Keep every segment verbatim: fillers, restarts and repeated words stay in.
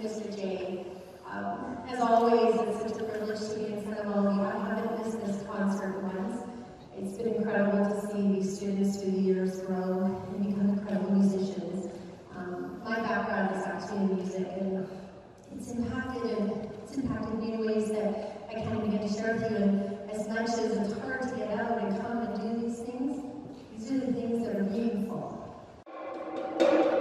thank you to Jay. Um, as always, it's such a privilege to be in Snoqualmie. I haven't missed this concert once. It's been incredible to see these students through the years grow and become incredible musicians. Um, my background is actually in music, and it's impacted, and it's impacted me in ways that I can't even get to share with you. And as much as it's hard to get out and come and do these things, these are the things that are meaningful. Thank you.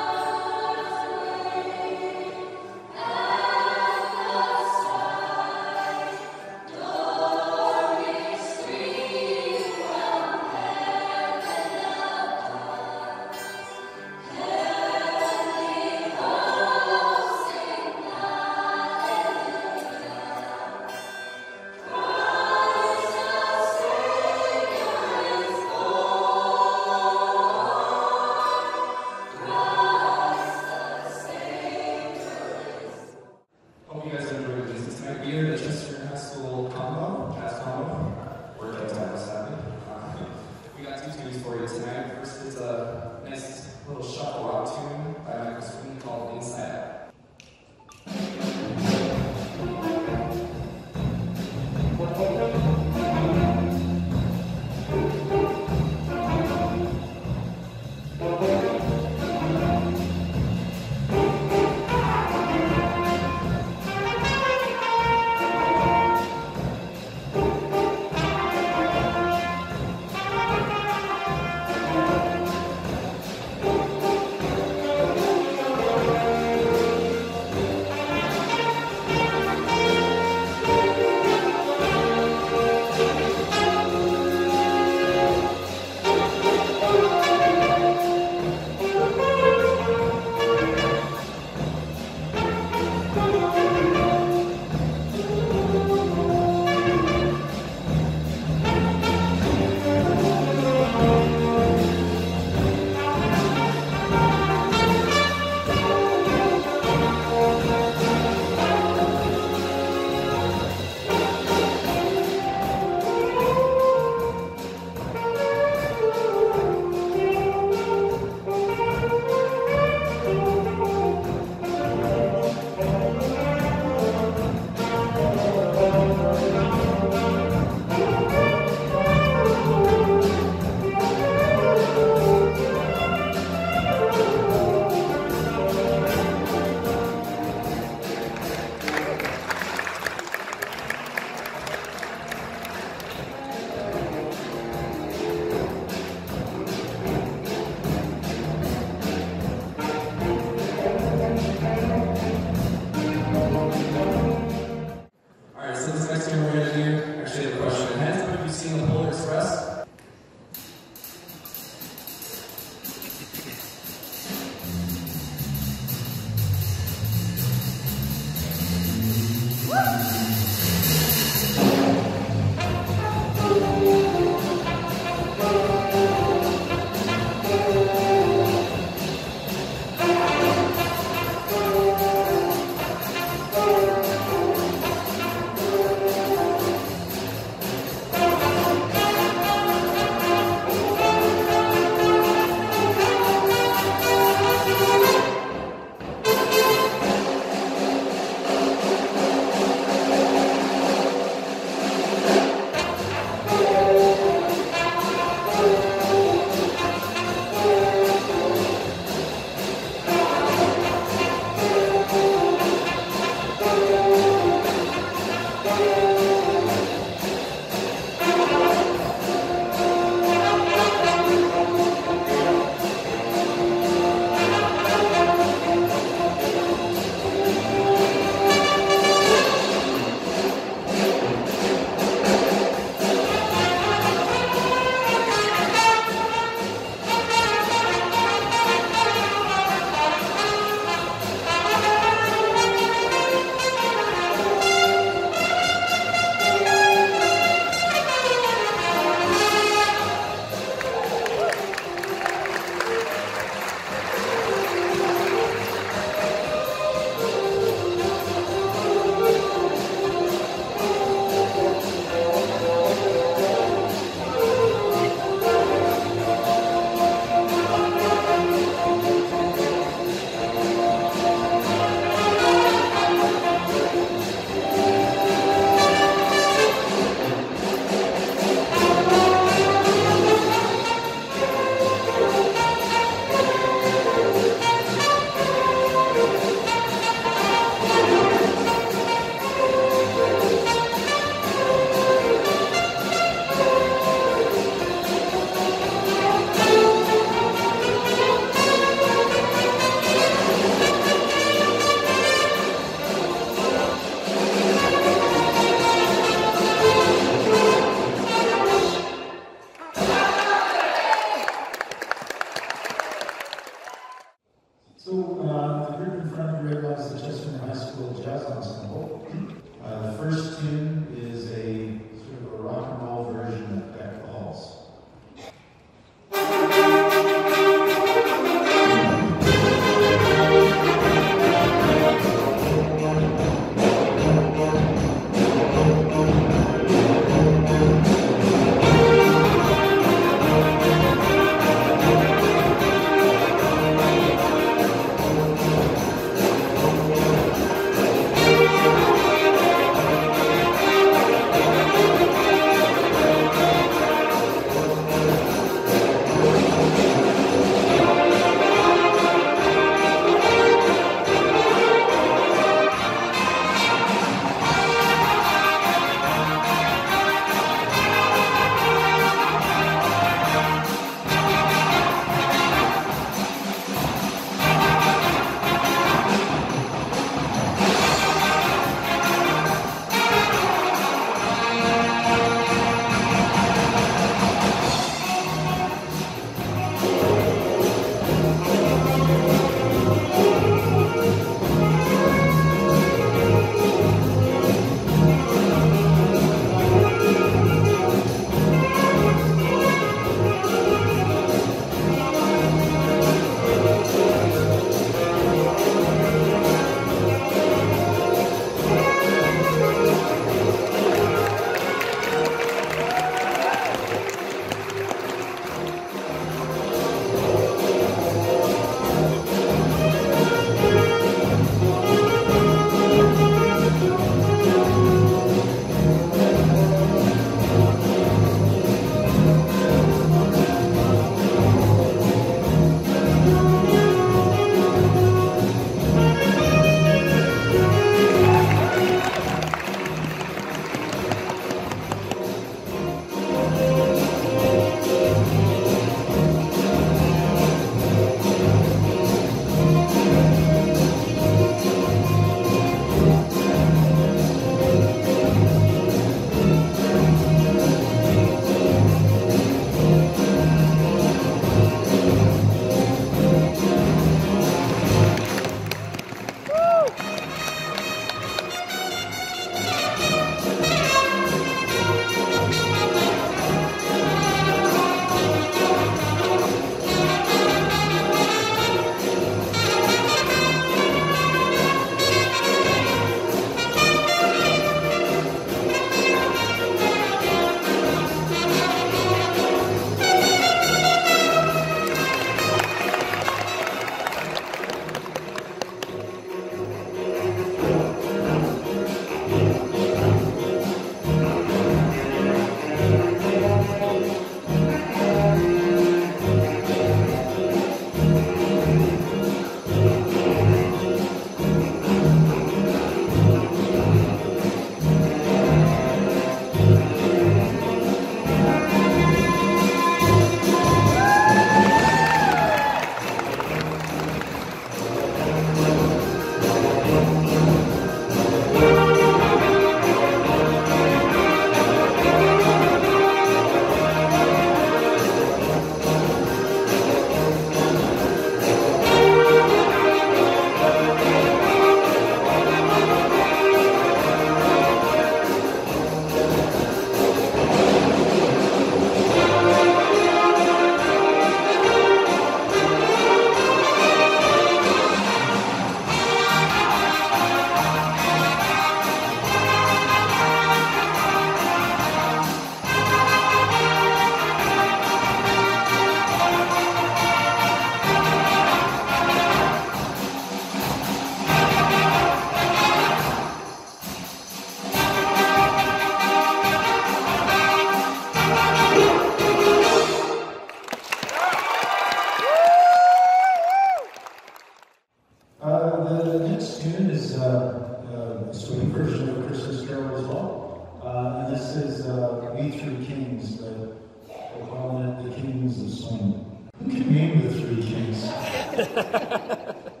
You're the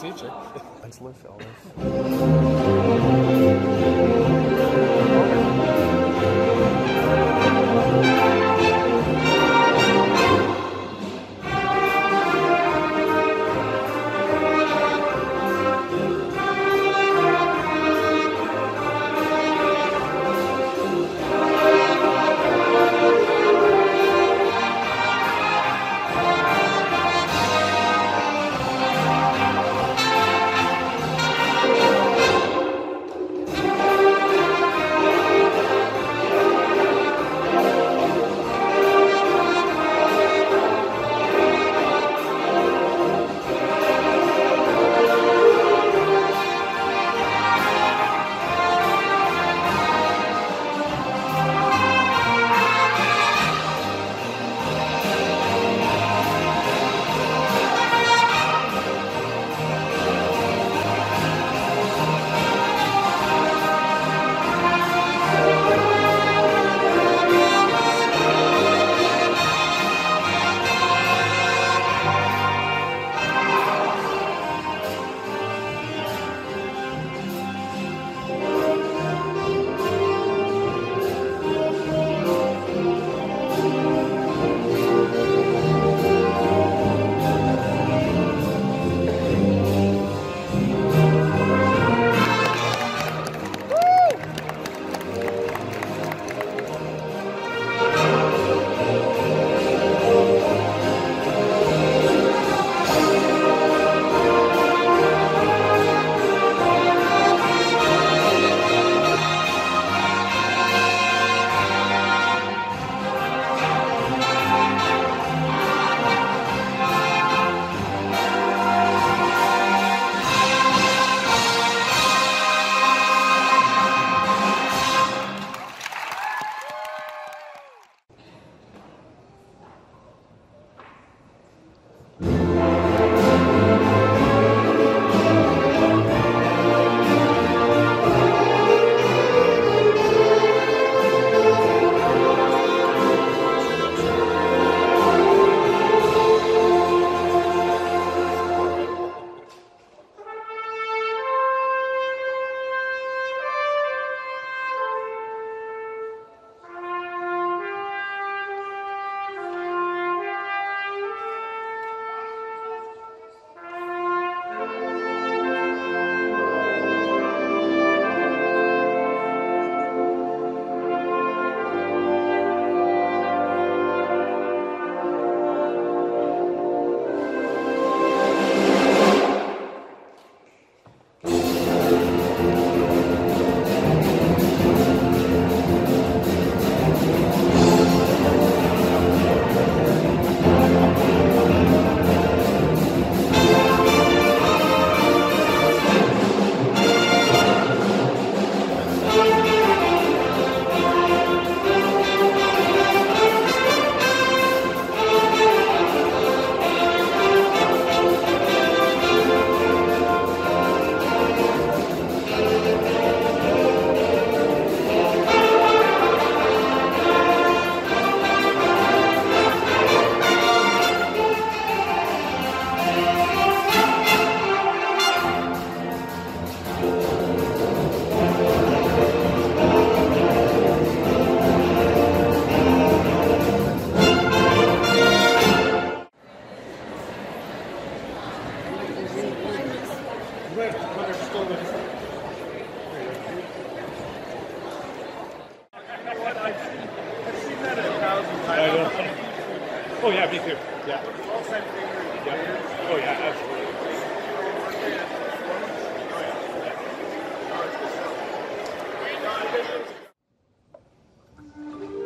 teacher. Let's live, Oh yeah, me too. Yeah. yeah. Oh yeah, absolutely. Thank you.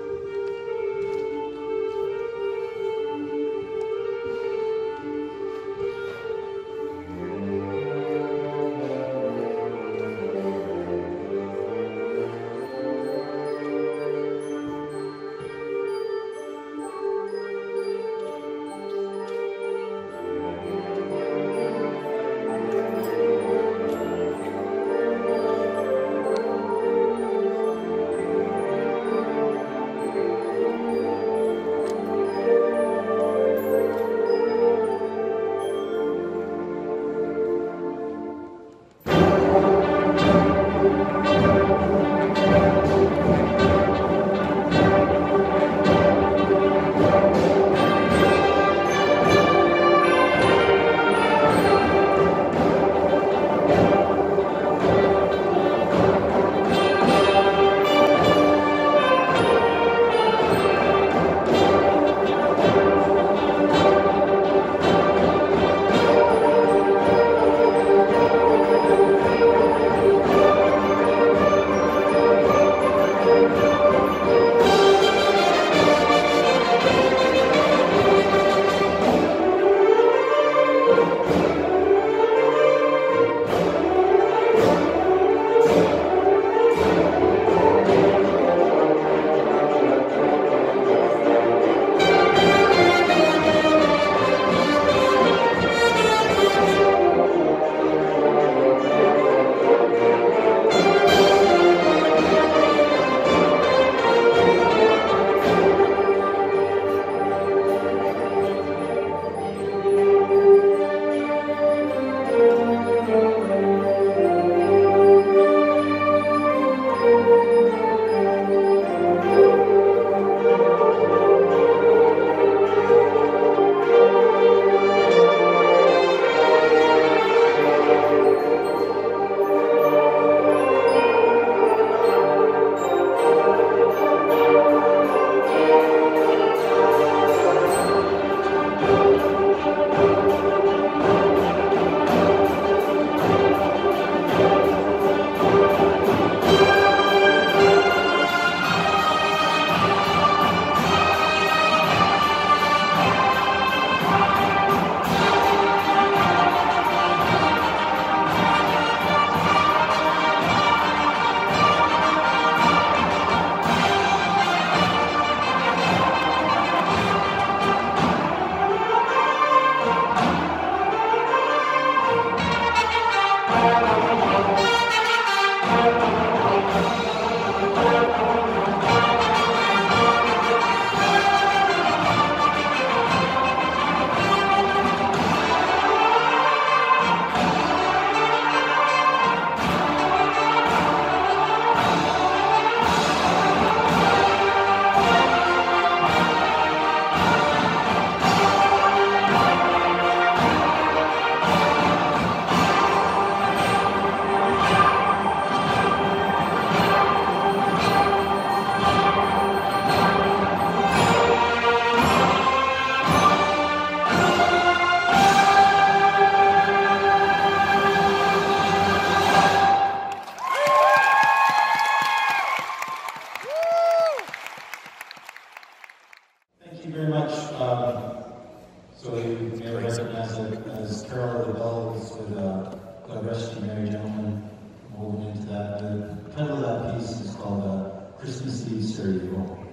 necessarily wrong.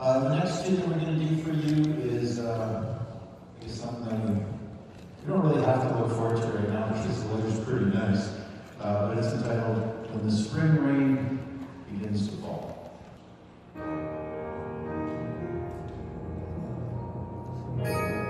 Uh, the next thing that we're going to do for you is, uh, is something you don't really have to look forward to right now because the weather's pretty nice, uh, but it's entitled When the Spring Rain Begins to Fall. Thank you.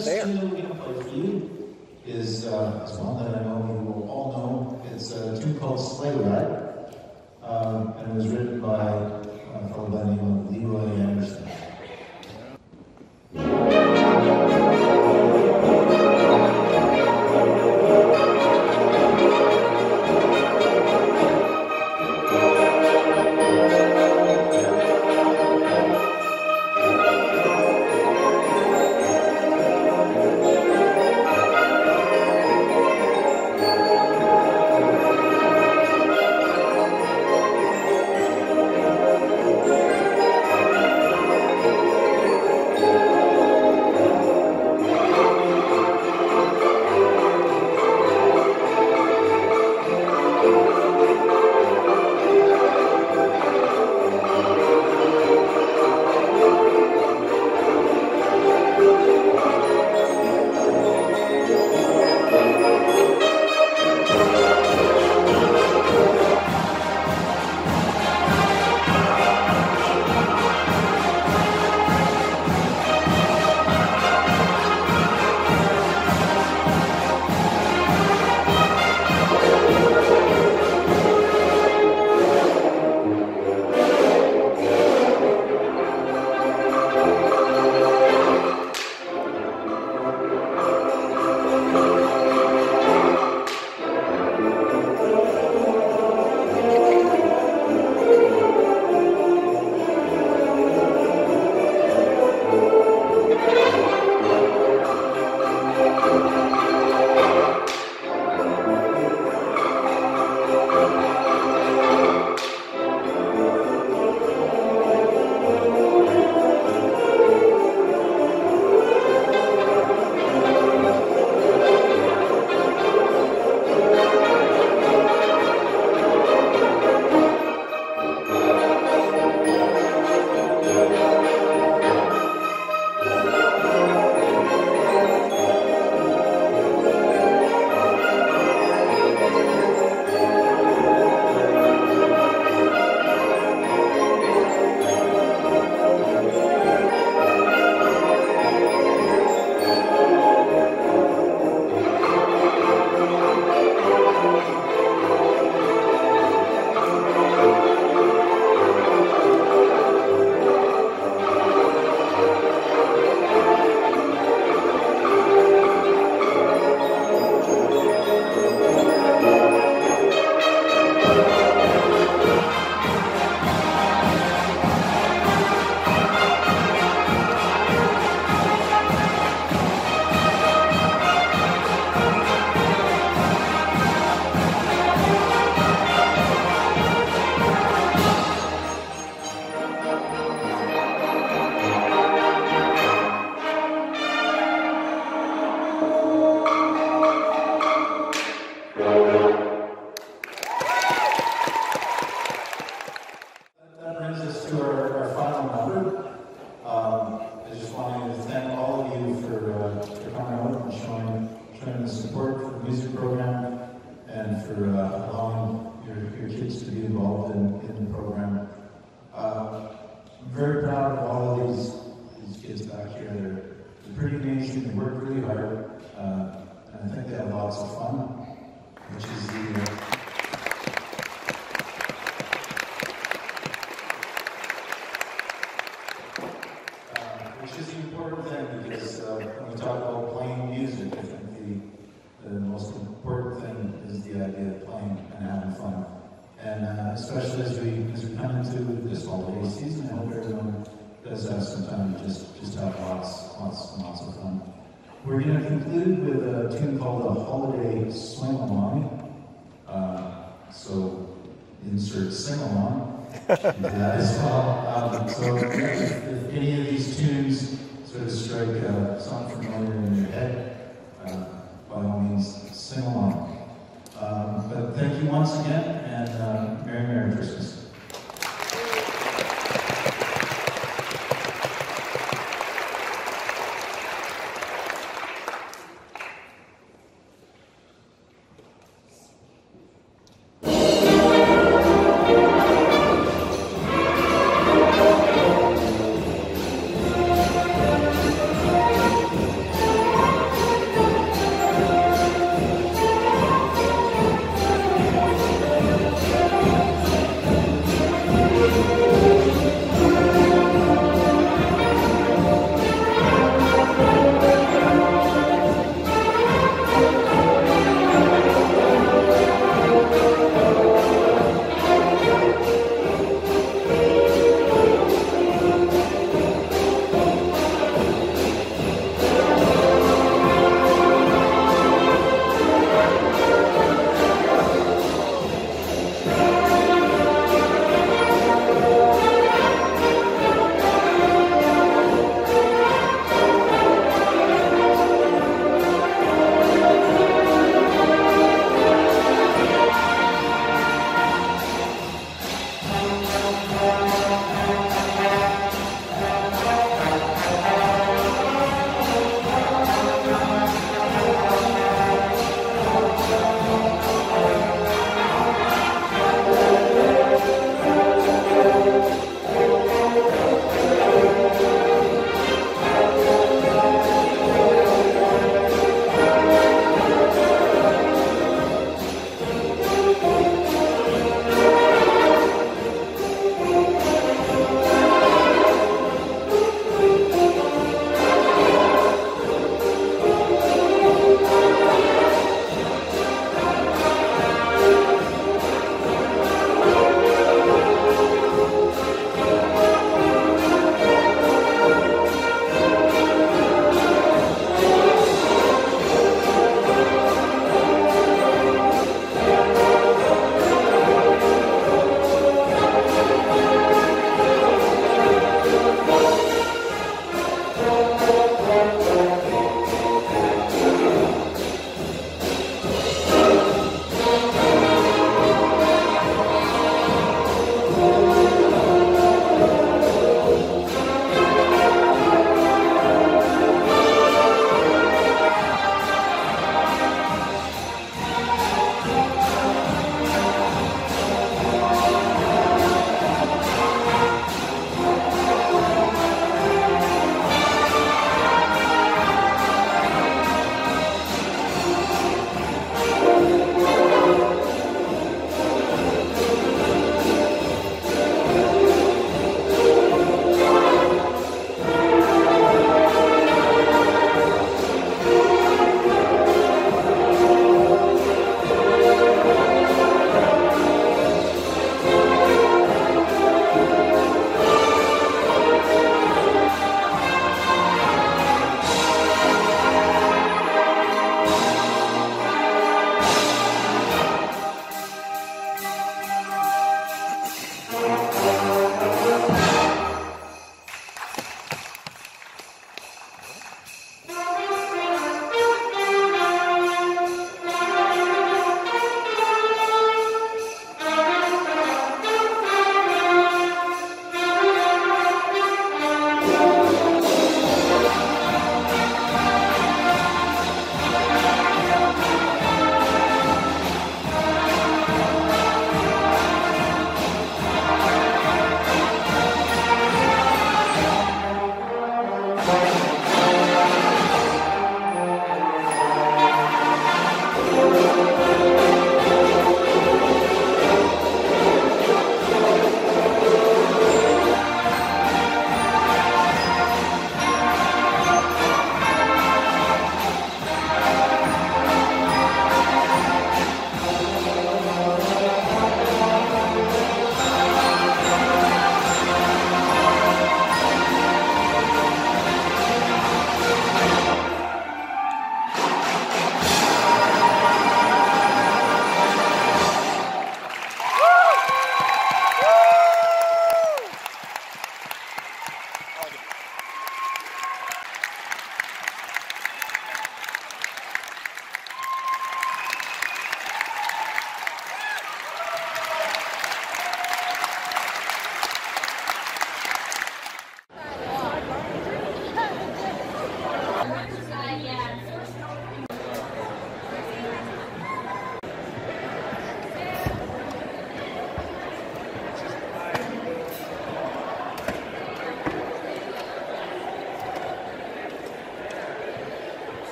it's there. The next tune we played is uh, it's one that I know you will all know. It's a tune called Sleigh Ride, um, and it was written by a fellow by the name of Leroy Anderson.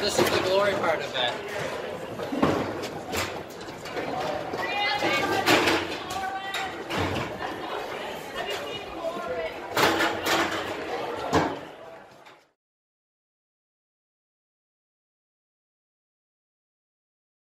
This is the glory part of it.